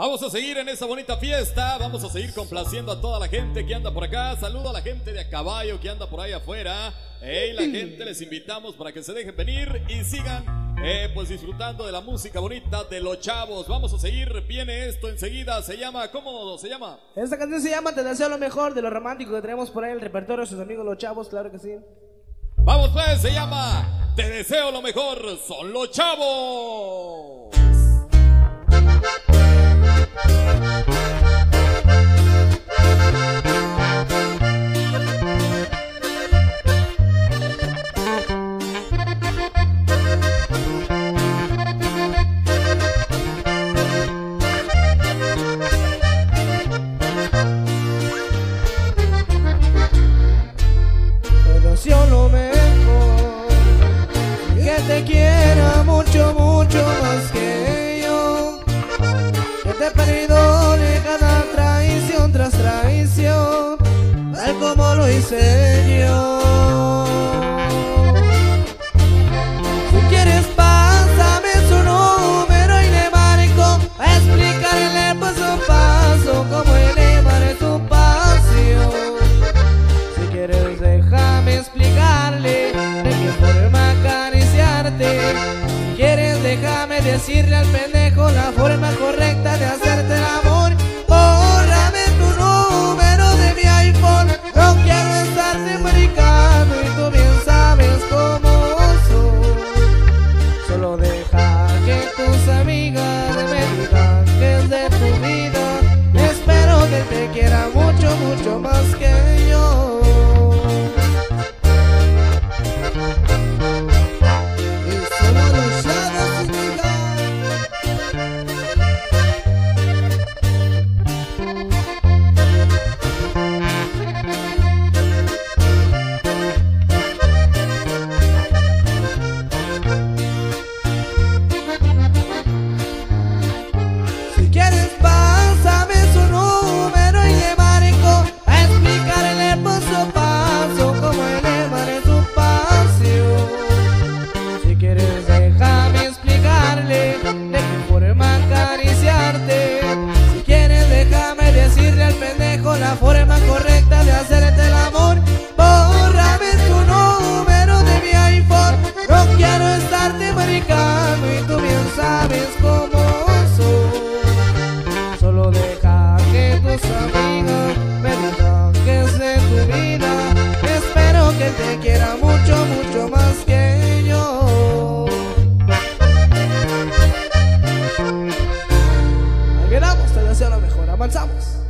Vamos a seguir en esta bonita fiesta, vamos a seguir complaciendo a toda la gente que anda por acá. Saludo a la gente de a caballo que anda por ahí afuera. Hey, la gente, les invitamos para que se dejen venir y sigan pues disfrutando de la música bonita de Los Chavos. Vamos a seguir, viene esto enseguida, se llama, ¿cómo se llama? Esta canción se llama Te Deseo Lo Mejor, de lo romántico que tenemos por ahí en el repertorio, sus amigos Los Chavos, claro que sí. Vamos pues, se llama Te Deseo Lo Mejor, son Los Chavos. Te deseo lo mejor, que te quiera mucho, mucho más que yo, que te perdone cada traición tras traición, tal como lo hice yo. Si quieres pásame su número y le marco a explicarle paso a paso cómo elevar tu pasión. Si quieres déjame explicarle de qué forma acariciarte. Si quieres déjame decirle al pendejo la forma correcta de hacerte el amor. Bórrame tu número de mi iPhone, no quiero estarte maricando y tú bien sabes cómo soy. Solo deja que tus amigas me digan que es de tu vida. Espero que te quiera mucho, mucho más que yo. La forma correcta de hacerte el amor. Bórrame tu número de mi iPhone, no quiero estarte maricando y tú bien sabes cómo soy. Solo deja que tus amigos me digan que es de tu vida. Espero que te quiera mucho, mucho más que yo. Ahí quedamos, te deseo lo mejor, avanzamos.